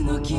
Okay.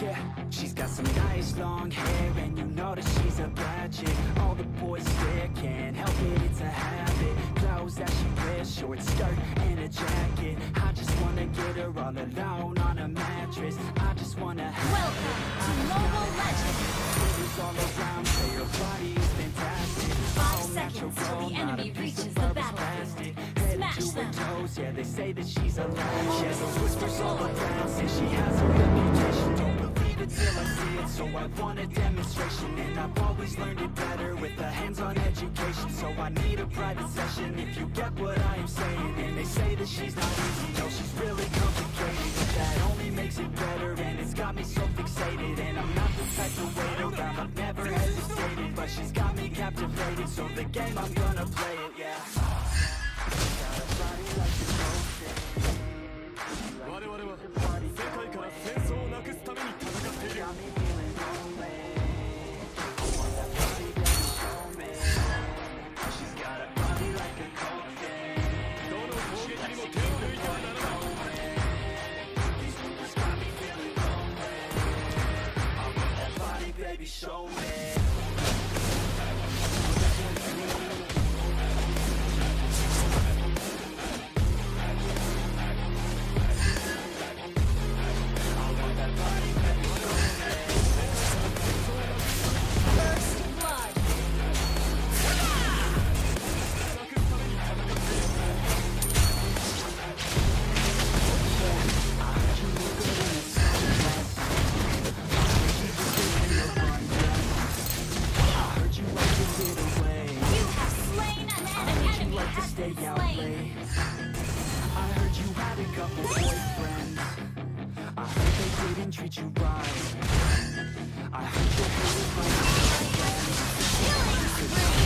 Yeah, she's got some nice long hair, and you know that she's a bad chick. All the boys there can't help it, it's a habit. Clothes that she wears, short skirt and a jacket. I just wanna get her all alone on a mattress. I just wanna welcome to Mobile Legends. Fingers all around, say her body is fantastic. 5 seconds till the enemy reaches the battlefield. Smash them. Toes, yeah, they say that she's a latch. She has whispers all around, and she has a reputation. Till I see it, so I want a demonstration. And I've always learned it better with a hands-on education. So I need a private session if you get what I am saying. And they say that she's not easy, no, she's really complicated. But that only makes it better, and it's got me so fixated. And I'm not the type to wait around, I've never hesitated. But she's got me captivated, so the game, I'm gonna play it, yeah. Got a body like the show me. I hate your feelings.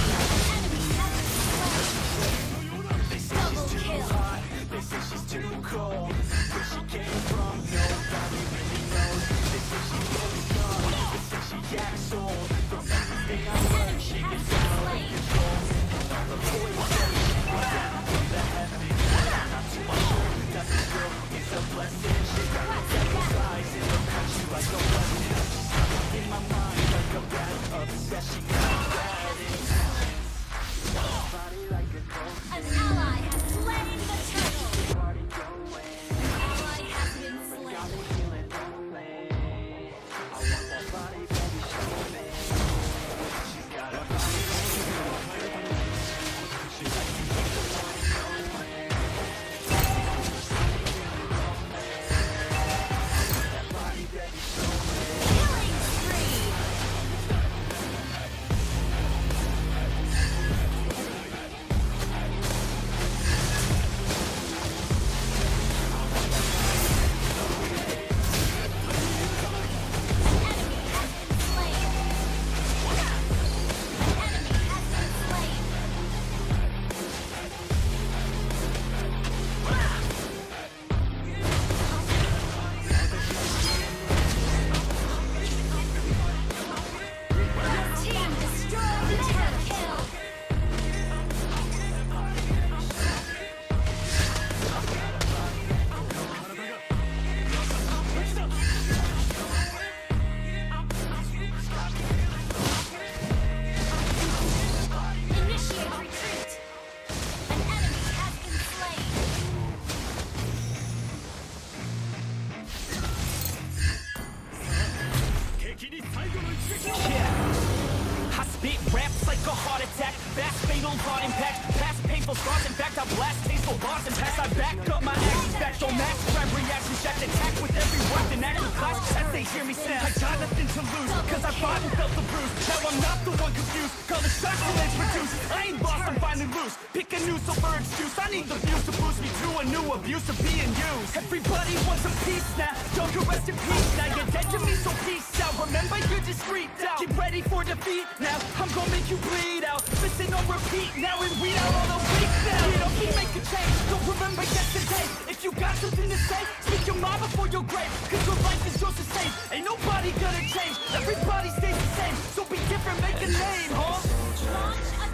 fought impact, past painful scars. In fact, I blast tasteful bars and pass. I back up my actions, factual max. Grab reactions, shaft attack with every weapon. Action clash as they hear me sound. I got nothing to lose, cause I fought and felt the bruise. Now I'm not the one confused, call the shots till it's reduced. I ain't lost, I'm finally loose. Pick a new silver excuse, I need the views to boost me to a new abuse of being used. Everybody wants a piece now, don't you rest in peace now. You're dead to me, so peace out. Remember you're discreet now, get ready for defeat now. I'm gonna make you bleed out, listen on repeat now. And weed out all the weak now. We don't keep making change, don't remember yesterday. If you got something to say, speak your mind before your grave. Cause your life is yours to save, ain't nobody gonna change. Everybody stays the same, so be different, make a name, huh? Launch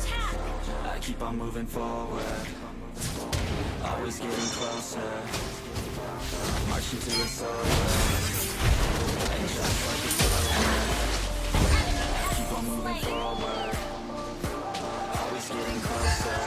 attack! I keep on moving forward, always getting closer, marching to the solar. Keep on moving forward, always getting closer.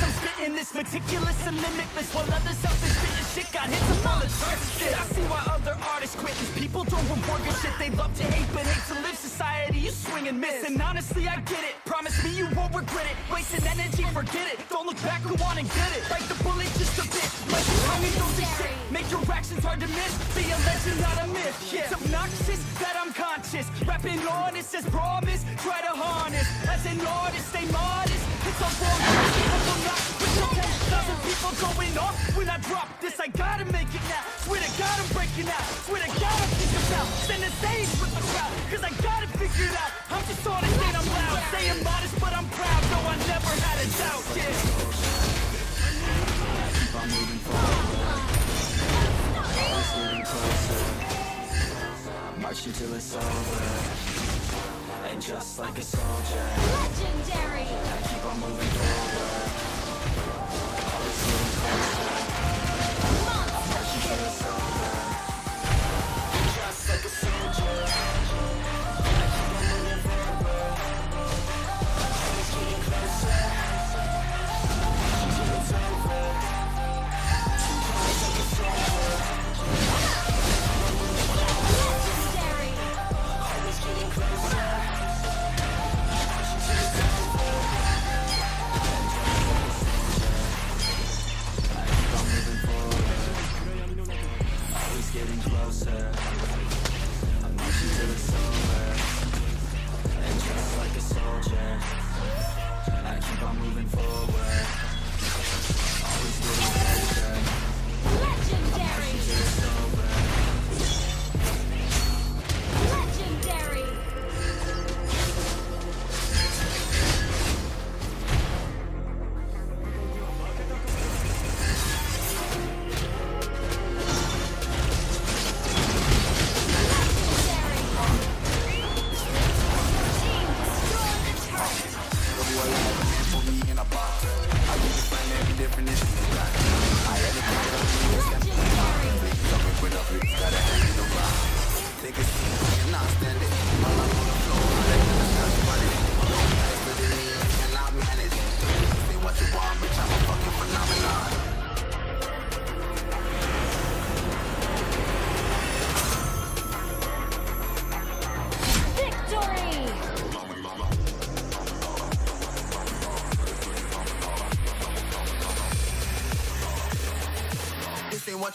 I'm spitting this meticulous and limitless, while others out there spitting shit got hit to knowledge versus. I see why other artists quit. These people don't reward your shit. They love to hate but hate to live. Society, you swing and miss. And honestly, I get it. Promise me you won't regret it. Wasted energy, forget it. Don't look back, go on and get it. Bite the bullet just a bit, like you only knows this shit. Make your actions hard to miss. Be a legend, not a myth. Yeah, it's obnoxious that I'm conscious. Rapping honest as promise. Try to harness as an artist, stay modest. It's all wrong. People going off when I drop this. I gotta make it now. Swear to God I'm breaking out. Swear to God I'm thinking about. Send a stage with the crowd, cause I gotta figure it out. I'm just honest and I'm loud. Saying modest but I'm proud. No, I never had a doubt. Yeah. I keep on moving forward, always getting closer, marching till it's over. And just like a soldier, legendary. I keep on moving forward. What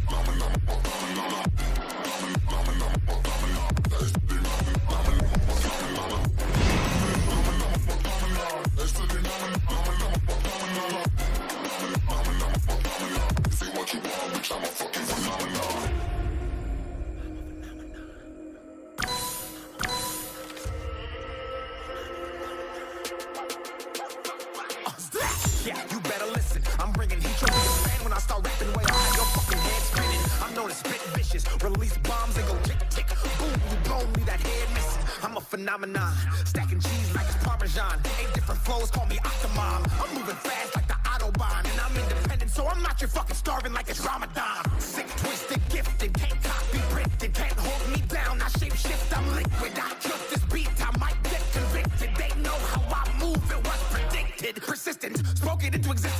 Phenomenon, stacking cheese like Parmesan. 8 different flows, call me Akamam. I'm moving fast like the Autobahn, and I'm independent, so I'm not your fucking starving like it's Ramadan. Sick, twisted, gifted, can't copy, printed, can't hold me down. I shape shift, I'm liquid. I killed this beat, I might get convicted. They know how I move, it was predicted. Persistent, spoke it into existence.